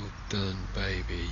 Well done, baby.